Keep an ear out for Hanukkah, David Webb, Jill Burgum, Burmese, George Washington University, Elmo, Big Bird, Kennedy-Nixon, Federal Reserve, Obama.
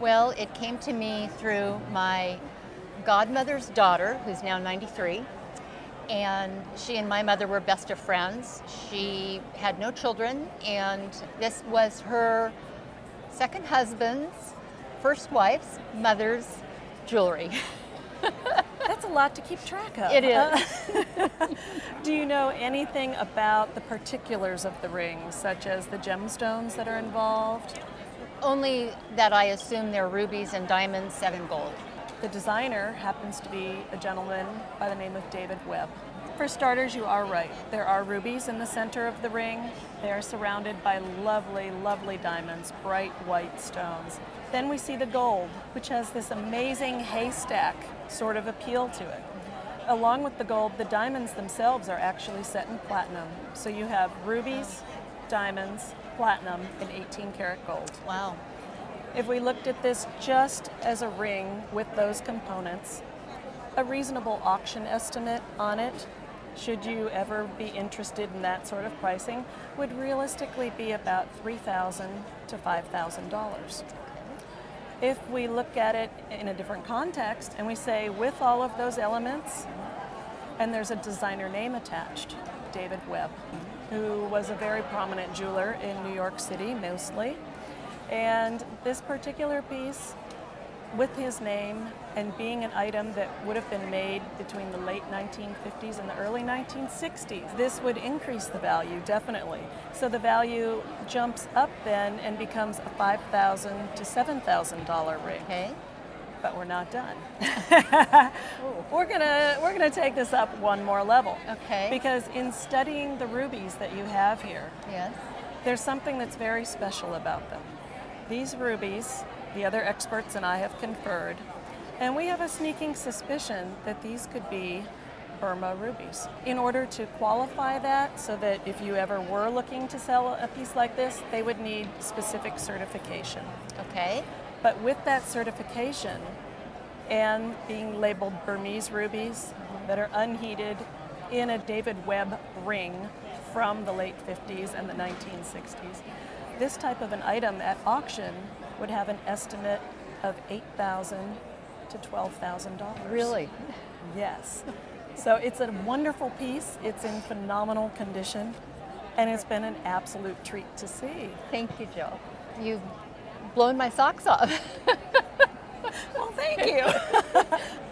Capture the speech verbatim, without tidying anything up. Well, it came to me through my godmother's daughter, who's now ninety-three, and she and my mother were best of friends. She had no children, and this was her second husband's, first wife's, mother's jewelry. That's a lot to keep track of. It is. Do you know anything about the particulars of the rings, such as the gemstones that are involved? Only that I assume they're rubies and diamonds set in gold. The designer happens to be a gentleman by the name of David Webb. For starters, you are right. There are rubies in the center of the ring. They are surrounded by lovely, lovely diamonds, bright white stones. Then we see the gold, which has this amazing haystack sort of appeal to it. Along with the gold, the diamonds themselves are actually set in platinum. So you have rubies, diamonds, platinum, and eighteen karat gold. Wow. If we looked at this just as a ring with those components, a reasonable auction estimate on it, should you ever be interested in that sort of pricing, would realistically be about three thousand to five thousand dollars. If we look at it in a different context and we say, with all of those elements, and there's a designer name attached, David Webb, who was a very prominent jeweler in New York City mostly, and this particular piece with his name and being an item that would have been made between the late nineteen fifties and the early nineteen sixties, this would increase the value, definitely. So the value jumps up then and becomes a five thousand to seven thousand dollar ring. Okay. But we're not done. we're gonna we're gonna take this up one more level. Okay. Because in studying the rubies that you have here, yes, there's something that's very special about them. These rubies, the other experts and I have conferred, and we have a sneaking suspicion that these could be Burma rubies. In order to qualify that, so that if you ever were looking to sell a piece like this, they would need specific certification. Okay. But with that certification and being labeled Burmese rubies that are unheated in a David Webb ring from the late fifties and the nineteen sixties, this type of an item at auction would have an estimate of eight thousand to twelve thousand dollars. Really? Yes. So it's a wonderful piece. It's in phenomenal condition, and it's been an absolute treat to see. Thank you, Jill. You've blown my socks off. Well, thank you.